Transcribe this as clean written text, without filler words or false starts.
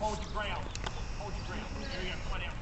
Hold your ground. Hold your ground. There you go. Come on down.